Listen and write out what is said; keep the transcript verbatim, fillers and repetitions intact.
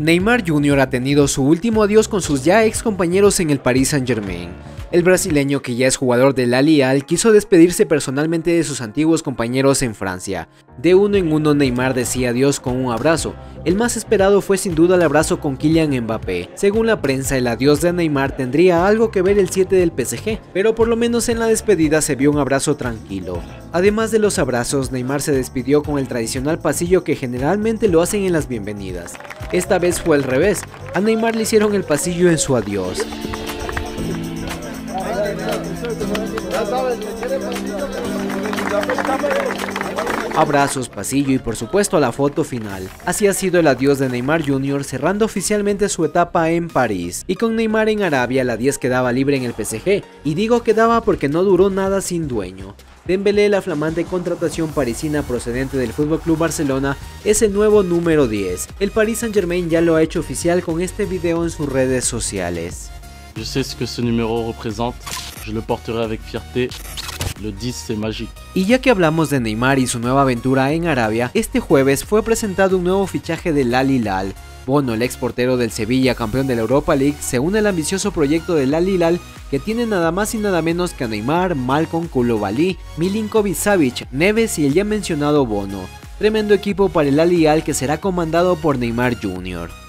Neymar junior ha tenido su último adiós con sus ya ex compañeros en el Paris Saint Germain. El brasileño, que ya es jugador del Al Hilal, quiso despedirse personalmente de sus antiguos compañeros en Francia. De uno en uno, Neymar decía adiós con un abrazo. El más esperado fue sin duda el abrazo con Kylian Mbappé. Según la prensa, el adiós de Neymar tendría algo que ver el siete del P S G, pero por lo menos en la despedida se vio un abrazo tranquilo. Además de los abrazos, Neymar se despidió con el tradicional pasillo que generalmente lo hacen en las bienvenidas. Esta vez fue al revés, a Neymar le hicieron el pasillo en su adiós. Abrazos, pasillo y por supuesto la foto final. Así ha sido el adiós de Neymar junior cerrando oficialmente su etapa en París. Y con Neymar en Arabia, la diez quedaba libre en el P S G, y digo quedaba porque no duró nada sin dueño. Dembélé, la flamante contratación parisina procedente del F C Barcelona, es el nuevo número diez. El Paris Saint-Germain ya lo ha hecho oficial con este video en sus redes sociales. Yo sé lo que este número representa, yo lo portaré con fierté. Lo dice Magic. Y ya que hablamos de Neymar y su nueva aventura en Arabia, este jueves fue presentado un nuevo fichaje del Al Hilal. Bono, el ex portero del Sevilla, campeón de la Europa League, se une al ambicioso proyecto del Al Hilal, que tiene nada más y nada menos que a Neymar, Malcom, Koulibaly, Milinkovic-Savic, Neves y el ya mencionado Bono. Tremendo equipo para el Al Hilal que será comandado por Neymar junior